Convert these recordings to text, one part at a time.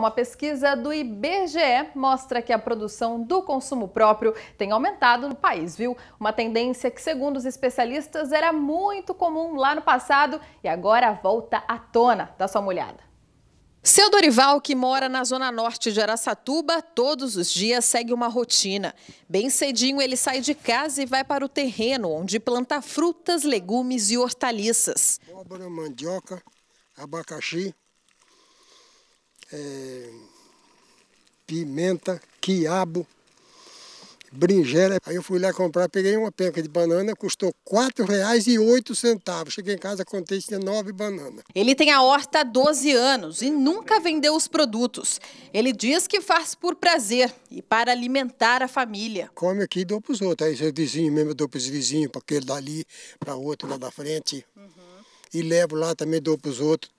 Uma pesquisa do IBGE mostra que a produção do consumo próprio tem aumentado no país, viu? Uma tendência que, segundo os especialistas, era muito comum lá no passado e agora volta à tona. Dá só uma olhada. Seu Dorival, que mora na zona norte de Araçatuba, todos os dias segue uma rotina. Bem cedinho ele sai de casa e vai para o terreno, onde planta frutas, legumes e hortaliças. Abóbora, mandioca, abacaxi, pimenta, quiabo, berinjela. Aí eu fui lá comprar, peguei uma penca de banana, custou R$ 4,08. Cheguei em casa, contei, tinha 9 bananas. Ele tem a horta há 12 anos e nunca vendeu os produtos. Ele diz que faz por prazer e para alimentar a família. Come aqui e dou para os outros. Aí seu vizinho mesmo, eu dou para os vizinhos, para aquele dali, para outro lá da frente. E levo lá, também dou para os outros.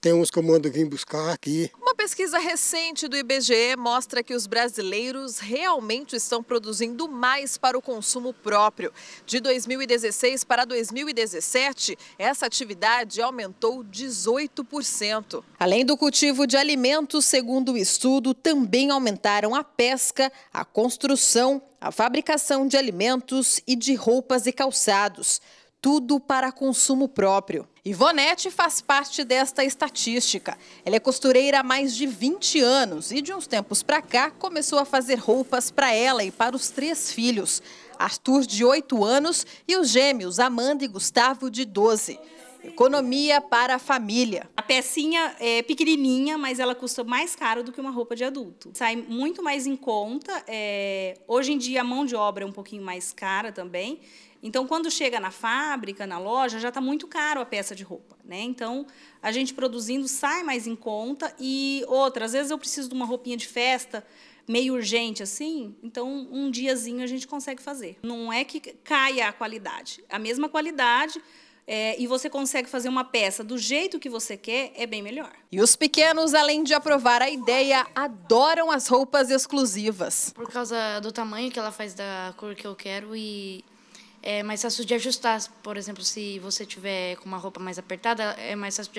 Tem uns que eu mando vir buscar aqui. Uma pesquisa recente do IBGE mostra que os brasileiros realmente estão produzindo mais para o consumo próprio. De 2016 para 2017, essa atividade aumentou 18%. Além do cultivo de alimentos, segundo o estudo, também aumentaram a pesca, a construção, a fabricação de alimentos e de roupas e calçados. Tudo para consumo próprio. Ivonete faz parte desta estatística. Ela é costureira há mais de 20 anos e de uns tempos para cá começou a fazer roupas para ela e para os 3 filhos. Arthur, de 8 anos, e os gêmeos Amanda e Gustavo, de 12. Economia para a família. A pecinha é pequenininha, mas ela custa mais caro do que uma roupa de adulto. Sai muito mais em conta. Hoje em dia a mão de obra é um pouquinho mais cara também. Então, quando chega na fábrica, na loja, já está muito caro a peça de roupa, né? Então, a gente produzindo sai mais em conta. E outra, às vezes eu preciso de uma roupinha de festa meio urgente assim, então um diazinho a gente consegue fazer. Não é que caia a qualidade. A mesma qualidade... e você consegue fazer uma peça do jeito que você quer, é bem melhor. E os pequenos, além de aprovar a ideia, adoram as roupas exclusivas. Por causa do tamanho que ela faz, da cor que eu quero, e é mais fácil de ajustar. Por exemplo, se você tiver com uma roupa mais apertada, é mais fácil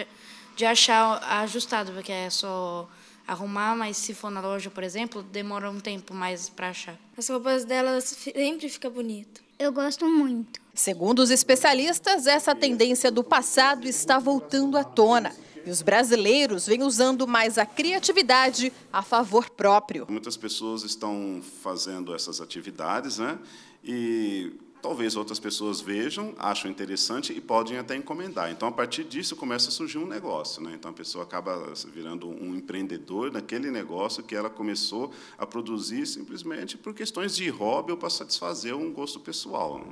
de achar ajustado, porque é só arrumar, mas se for na loja, por exemplo, demora um tempo mais para achar. As roupas dela sempre ficam bonitas. Eu gosto muito. Segundo os especialistas, essa tendência do passado está voltando à tona. E os brasileiros vêm usando mais a criatividade a favor próprio. Muitas pessoas estão fazendo essas atividades, né? E talvez outras pessoas vejam, acham interessante e podem até encomendar. Então, a partir disso, começa a surgir um negócio, né? Então, a pessoa acaba virando um empreendedor naquele negócio que ela começou a produzir simplesmente por questões de hobby ou para satisfazer um gosto pessoal.